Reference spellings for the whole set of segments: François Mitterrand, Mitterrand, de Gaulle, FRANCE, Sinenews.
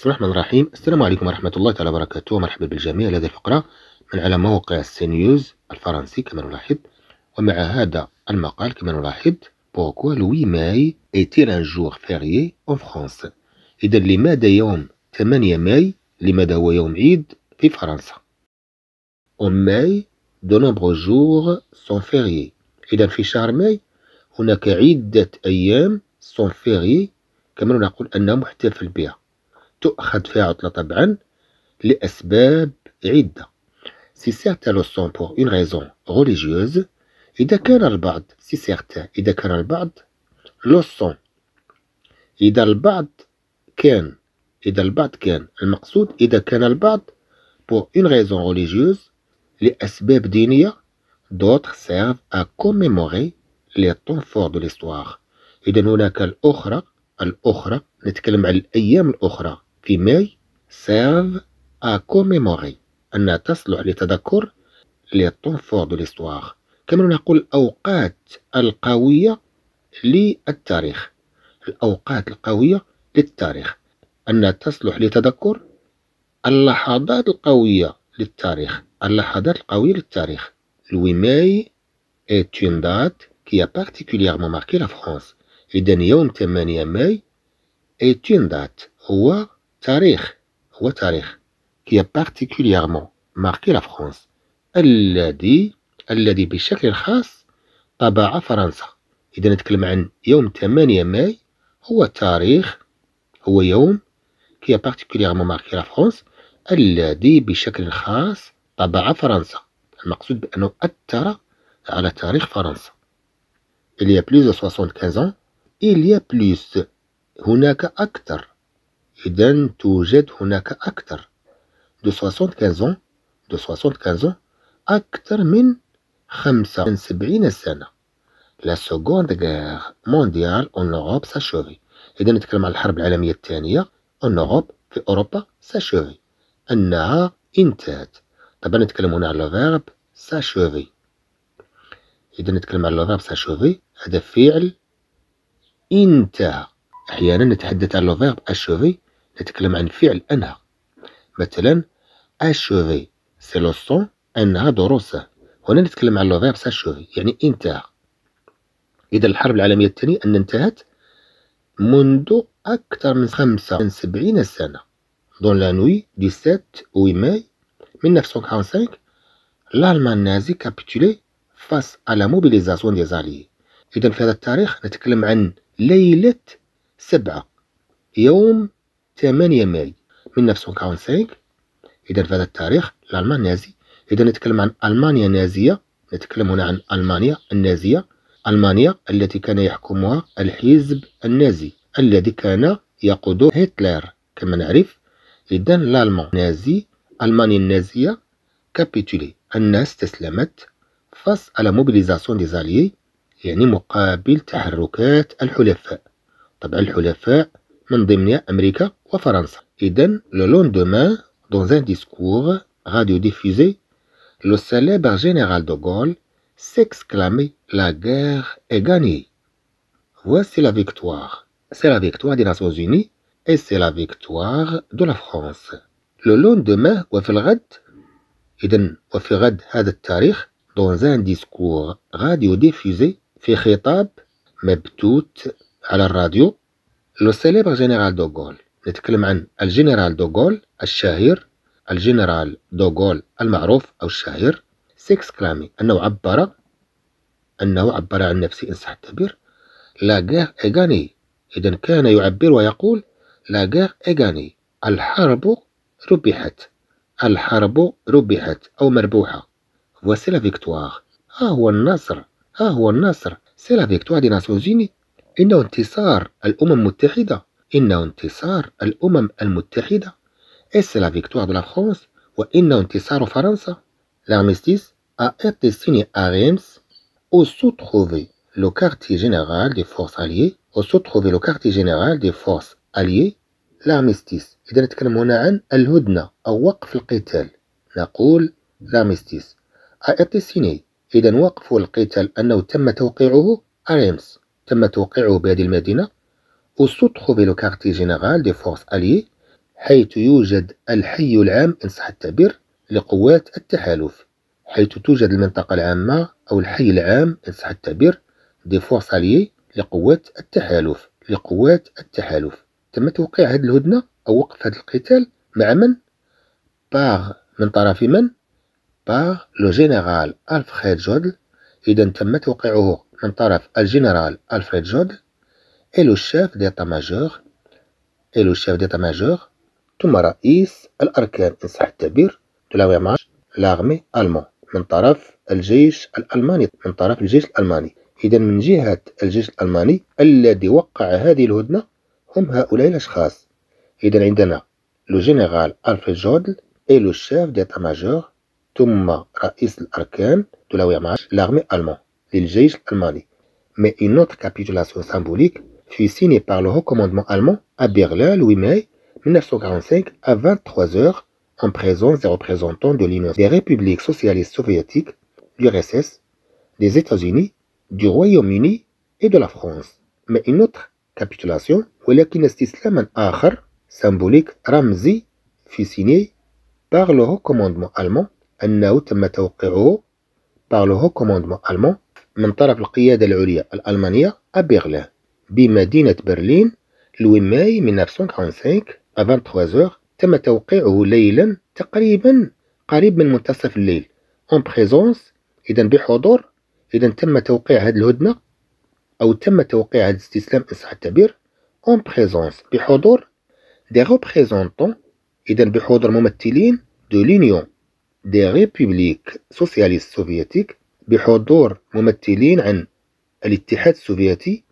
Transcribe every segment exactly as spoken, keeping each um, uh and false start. بسم الله الرحمن الرحيم. السلام عليكم ورحمة الله تعالى وبركاته، ومرحبا بالجميع لدى الفقرة من على موقع سينيوز الفرنسي كما نلاحظ. ومع هذا المقال كما نلاحظ بوكو لوي ماي ايتير ان جور فيريي اون فرانس. إذا لماذا يوم ثمانية ماي لماذا هو يوم عيد في فرنسا؟ اون ماي دو نومبرو جور سون فيريي. إذا في شهر ماي هناك عدة أيام سون فيريي كما نقول أنها محتفل بها، تؤخذ فيها عطلة طبعا لأسباب عدة. سي سيغتا لو سون بور اون ريزون غوليجيوز. إذا كان البعض سي سيغتا، إذا كان البعض لو سون، إذا البعض كان، إذا البعض كان المقصود إذا كان البعض بور اون ريزون غوليجيوز لأسباب دينية. دوتر سيرف أ كوميموري لي طون فور دو ليستواغ. إذا هناك الأخرى، الأخرى نتكلم عن الأيام الأخرى في ماي سيرف أ كوميموري، أنها تصلح لتذكر لي طون فور دو ليستواغ، كما نقول الأوقات القوية للتاريخ، الأوقات القوية للتاريخ، أنها تصلح لتذكر اللحظات القوية للتاريخ، اللحظات القوية للتاريخ. لوي ماي est une date qui a particulièrement marqué la France. إذن يوم ثمانية ماي est une date هو تاريخ، هو تاريخ qui a particulièrement marqué la France الذي الذي بشكل خاص طبع فرنسا. إذا نتكلم عن يوم ثمانية ماي هو تاريخ، هو يوم qui a particulièrement marqué la France الذي بشكل خاص طبع فرنسا، المقصود بأنه أثر على تاريخ فرنسا. Il y a plus de soixante-quinze ans. Il y a plus هناك أكثر، إذا توجد هناك أكثر de soixante-quinze ans، de soixante-quinze ans أكثر من خمسة وسبعين سنة. La seconde guerre mondiale en Europe s'achève. إذا نتكلم عن الحرب العالمية الثانية en Europe في أوروبا s'achève أنها انتهت. طبعا نتكلم هنا على verb s'achève. إذا نتكلم على verb s'achève هذا فعل انتهى. أحيانا نتحدث عن verb achever نتكلم عن فعل أنهى، مثلا achever c'est le son أنهى دروسه، هنا نتكلم عن verb s'achever يعني انتهى. إذا الحرب العالمية الثانية أن انتهت منذ أكثر من خمسة وسبعين سنة. dans la nuit du sept au huit mai mille neuf cent quarante-cinq l'Allemagne nazie capitulée face à la mobilisation des alliés. إذا في هذا التاريخ نتكلم عن ليلة سبعة يوم ثمانية ماي ألف وتسعمائة وخمسة وأربعين. إذا في هذا التاريخ الألمان نازي. إذا نتكلم عن ألمانيا النازية، نتكلم هنا عن ألمانيا النازية، ألمانيا التي كان يحكمها الحزب النازي الذي كان يقوده هتلر كما نعرف. إذا الألمان نازي، ألمانيا النازية كابيتولي أنها استسلمت فاس على موبيليزاسيون دي زاليي يعني مقابل تحركات الحلفاء. طبعا الحلفاء من ضمنها أمريكا وفرنسا. إذن لو لوندومان dans un discours radio diffusé le célèbre général de Gaulle s'exclamait la guerre est gagnée. Voici la victoire. C'est la victoire des Nations Unies et c'est la victoire de la France. Le lendemain وفي الغد، إذن وفي غد هذا التاريخ dans un discours radio diffusé في خطاب مبثوث على الراديو لو سيليبر جنرال دوغول. نتكلم عن الجنرال دوغول الشهير، الجنرال دوغول المعروف أو الشهير. سيكس كلامي أنه عبر، أنه عبر عن نفسه إن صح التعبير لا غير إيغاني. إذا كان يعبر ويقول لا غير إيغاني، الحرب ربحت، الحرب ربحت أو مربوحة. voici la victoire، ها هو النصر، ها هو النصر. سي لا فيكتوار دي ناسيونز يوني، إنه انتصار الأمم المتحدة، إنه انتصار الأمم المتحدة. إي سي لا فيكتوار دو لا فرانس، وإنه انتصار فرنسا. لارميستيس أ إيتي سيني أ ريمس أو سو تروفي لو كارتي جينيرال دي فورس أليي، أو سو تروفي لو كارتي جينيرال دي فورس أليي لارميستيس. إذا نتكلم هنا عن الهدنة أو وقف القتال، نقول لارميستيس أ إيتي سيني. إذا وقف القتال أنه تم توقيعه أريمس، تم توقيعه بهذه المدينة. وسطخو في لو كارتي جينيرال دي فورس أليي حيث يوجد الحي العام إن صح التعبير لقوات التحالف، حيث توجد المنطقة العامة أو الحي العام إن صح التعبير دي فورس أليي لقوات التحالف لقوات التحالف. تم توقيع هذه الهدنة أو وقف هذا القتال مع من؟ باغ من طرف من؟ باغ لو جنرال ألفريد جودل. إذا تم توقيعه من طرف الجنرال ألفريد جودل إي لو شيف ديتا ماجور إي لو شيف ديتا ماجور ثم رئيس الأركان إن صح التعبير دو لا ويرماش لاغمي ألمان من طرف الجيش الألماني من طرف الجيش الألماني. إذا من جهة الجيش الألماني الذي وقع هذه الهدنة هم هؤلاء الأشخاص. إذا عندنا لو جنرال ألفريد جودل إي لو شيف ديتا ماجور ثم رئيس الأركان دو لا ويرماش لاغمي ألمان للجيش الألماني. Mais une autre capitulation symbolique fut signée par le recommandement allemand à Berlin le huit mai mille neuf cent quarante-cinq à vingt-trois heures en présence des représentants de l'Union des républiques socialistes soviétiques, l'U R S S, des États-Unis, du Royaume-Uni et de la France. Mais une autre capitulation, ولكن استسلاما آخر symbolique رمزي fut signé par le recommandement allemand أنه تم توقيعه par le recommandement allemand من طرف القيادة العليا الألمانية أبيرلين بمدينة برلين مئة وتسعة وأربعين الساعة واحد وعشرين تم توقيعه ليلا تقريبا قريب من منتصف الليل en présence. إذا بحضور. إذا تم توقيع هذه الهدنة أو تم توقيع هذا الاستسلام إن صح التعبير en présence بحضور des représentants. إذا بحضور ممثلين de l'Union des républiques socialistes soviétiques بحضور ممثلين عن الاتحاد السوفيتي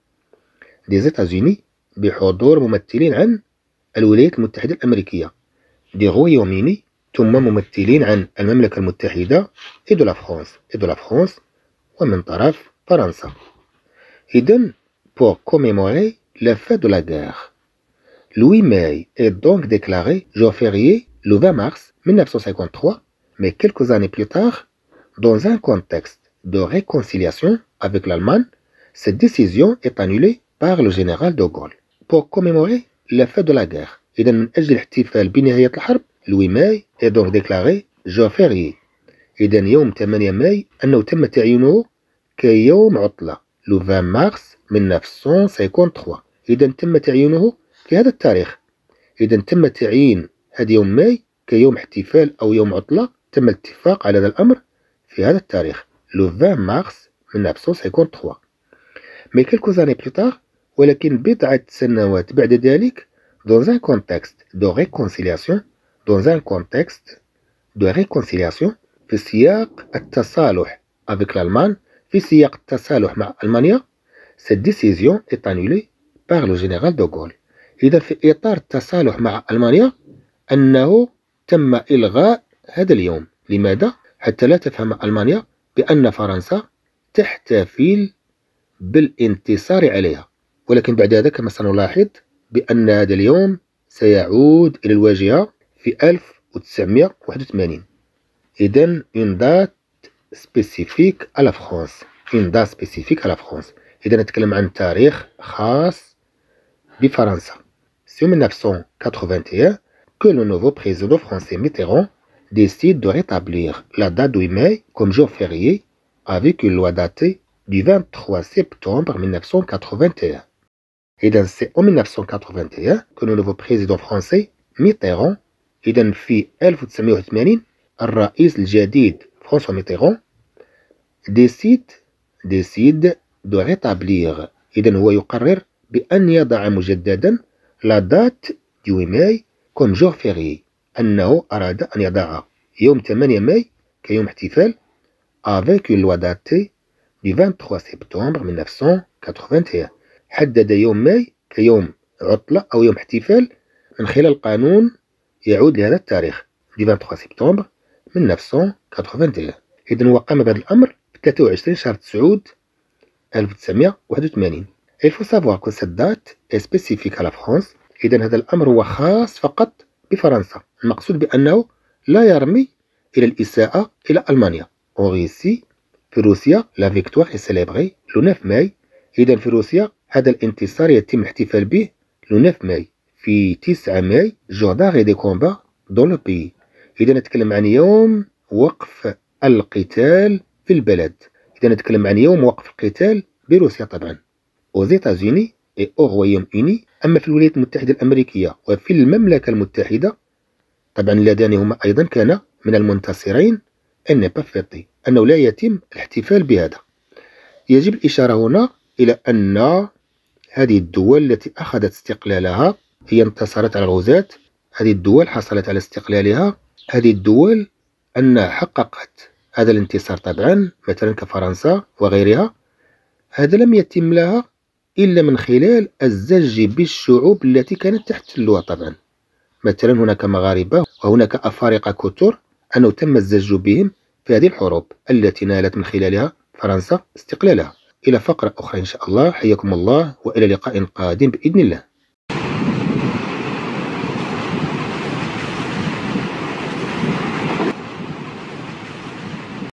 دي زيتازوني بحضور ممثلين عن الولايات المتحدة الأمريكية دي غويوميني ثم ممثلين عن المملكة المتحدة اي دو لا فرانس اي دو لا فرانس ومن طرف فرنسا. إذن pour commémorer la fin de la guerre huit mai est donc déclaré jour férié le vingt mars mille neuf cent cinquante-trois, mais quelques années plus tard dans un contexte de réconciliation avec l'Allemagne, cette décision est annulée par le général de Gaulle pour commémorer la fin de la guerre. إذا من أجل الاحتفال بنهاية الحرب huit mai est donc déclaré jour férié. إذا يوم ثمانية ماي أنه تم تعيينه كيوم عطلة le vingt mars mille neuf cent cinquante-trois. إذا تم تعيينه في هذا التاريخ. إذا تم تعيين هذا يوم ماي كيوم احتفال أو يوم عطلة. تم الاتفاق على هذا الأمر في هذا التاريخ le vingt mars mille neuf cent cinquante-trois. Mais quelques années plus tard, ولكن بضعة سنوات بعد ذلك dans un contexte de réconciliation dans un contexte de réconciliation في سياق التصالح avec l'Allemagne في سياق التصالح مع ألمانيا cette décision est annulée par le général de Gaulle. إذا في إطار التصالح مع ألمانيا أنه تم إلغاء هذا اليوم. لماذا؟ حتى لا تفهم ألمانيا بأن فرنسا تحتفل بالانتصار عليها، ولكن بعد هذا كما سنلاحظ بأن هذا اليوم سيعود إلى الواجهة في ألف وتسعمئة وواحد وثمانين. إذن une date spécifique à la France une date spécifique à la France. إذا نتكلم عن تاريخ خاص بفرنسا. C'est en mille neuf cent quatre-vingt-un que le nouveau président français Mitterrand décide de rétablir la date de huit mai comme jour férié avec une loi datée du vingt-trois septembre mille neuf cent quatre-vingt-un. Et c'est en mille neuf cent quatre-vingt-un que le nouveau président français Mitterrand, et dans mille neuf cent quatre-vingt-un, le Raïs al-Jadid François Mitterrand décide décide de rétablir et de هو يقرر بأن يضع مجددا la date du huit mai comme jour férié. أنه أراد أن يضع يوم ثمانية ماي كيوم احتفال avec une loi datée du vingt-trois septembre mille neuf cent quatre-vingt-un. حدد يوم ماي كيوم عطلة أو يوم احتفال من خلال قانون يعود لهذا التاريخ du vingt-trois septembre mille neuf cent quatre-vingt-un. إذن وقام بهذا الأمر في ثلاثة وعشرين شهر تسعود ألف وتسعمئة وواحد وثمانين. Il faut savoir que cette date est spécifique à la France. إذن هذا الأمر هو خاص فقط بفرنسا. المقصود بأنه لا يرمي إلى الإساءة إلى ألمانيا. أوريسي في روسيا لا فيكتوار سيليبري لو تسعة ماي. إذا في روسيا هذا الانتصار يتم الاحتفال به لو تسعة ماي في في تسعة ماي جهضة دي كومبا دون لو بيي. إذا نتكلم عن يوم وقف القتال في البلد. إذا نتكلم عن يوم وقف القتال بروسيا طبعا، أوز إيتازوني إي أو غويوم أوني. أما في الولايات المتحدة الأمريكية وفي المملكة المتحدة طبعا اللذان هما أيضا كانا من المنتصرين أن بافيتي، أنه لا يتم الاحتفال بهذا. يجب الإشارة هنا إلى أن هذه الدول التي أخذت استقلالها هي انتصرت على الغزاة، هذه الدول حصلت على استقلالها، هذه الدول أنها حققت هذا الانتصار طبعا، مثلا كفرنسا وغيرها. هذا لم يتم لها إلا من خلال الزج بالشعوب التي كانت تحتلها طبعا. مثلا هناك مغاربة وهناك أفارقة كثر أنه تم الزج بهم في هذه الحروب التي نالت من خلالها فرنسا استقلالها. إلى فقرة أخرى إن شاء الله، حياكم الله وإلى لقاء قادم بإذن الله.